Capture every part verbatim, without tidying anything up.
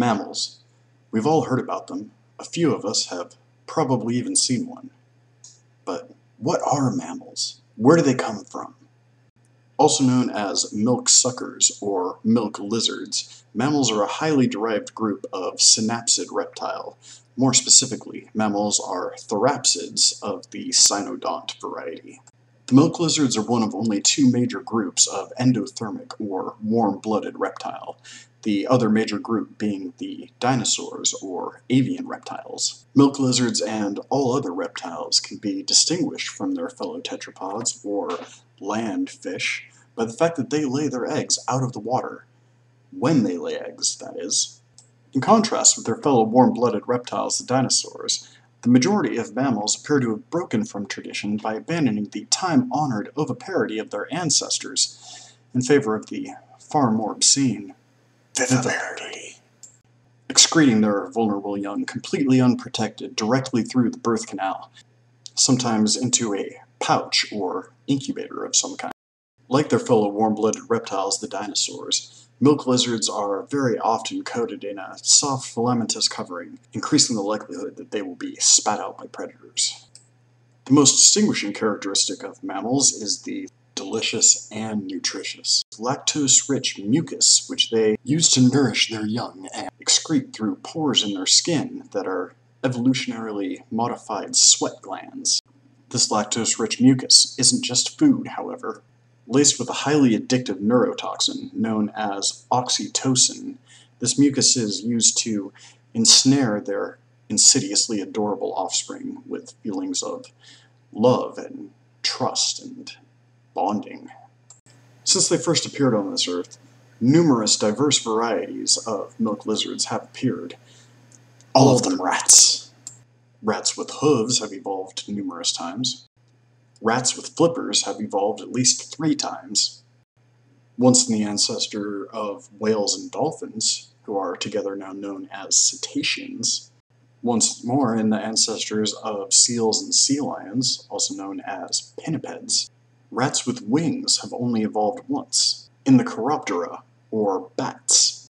Mammals. We've all heard about them. A few of us have probably even seen one. But what are mammals? Where do they come from? Also known as milk suckers or milk lizards, mammals are a highly derived group of synapsid reptile. More specifically, mammals are therapsids of the cynodont variety. The milk lizards are one of only two major groups of endothermic or warm-blooded reptile, the other major group being the dinosaurs or avian reptiles. Milk lizards and all other reptiles can be distinguished from their fellow tetrapods or land fish by the fact that they lay their eggs out of the water, when they lay eggs, that is. In contrast with their fellow warm-blooded reptiles, the dinosaurs, the majority of mammals appear to have broken from tradition by abandoning the time-honored oviparity of their ancestors in favor of the far more obscene viviparity, excreting their vulnerable young completely unprotected directly through the birth canal, sometimes into a pouch or incubator of some kind. Like their fellow warm-blooded reptiles, the dinosaurs, milk lizards are very often coated in a soft filamentous covering, increasing the likelihood that they will be spat out by predators. The most distinguishing characteristic of mammals is the delicious and nutritious lactose-rich mucus, which they use to nourish their young and excrete through pores in their skin that are evolutionarily modified sweat glands. This lactose-rich mucus isn't just food, however. Laced with a highly addictive neurotoxin known as oxytocin, this mucus is used to ensnare their insidiously adorable offspring with feelings of love and trust and bonding. Since they first appeared on this earth, numerous diverse varieties of milk lizards have appeared, all of them rats. Rats with hooves have evolved numerous times. Rats with flippers have evolved at least three times, once in the ancestor of whales and dolphins, who are together now known as cetaceans, once more in the ancestors of seals and sea lions, also known as pinnipeds. Rats with wings have only evolved once, in the Chiroptera, or bats.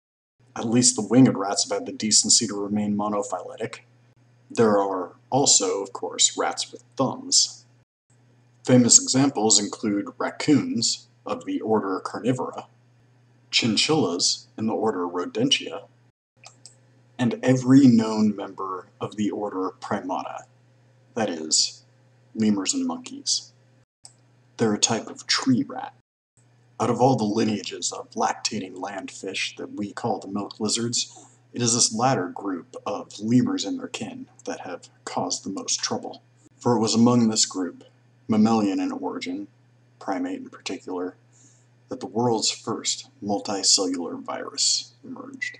At least the winged rats have had the decency to remain monophyletic. There are also, of course, rats with thumbs. Famous examples include raccoons, of the order Carnivora, chinchillas, in the order Rodentia, and every known member of the order Primata, that is, lemurs and monkeys. They're a type of tree rat. Out of all the lineages of lactating land fish that we call the milk lizards, it is this latter group of lemurs and their kin that have caused the most trouble, for it was among this group, mammalian in origin, primate in particular, that the world's first multicellular virus emerged.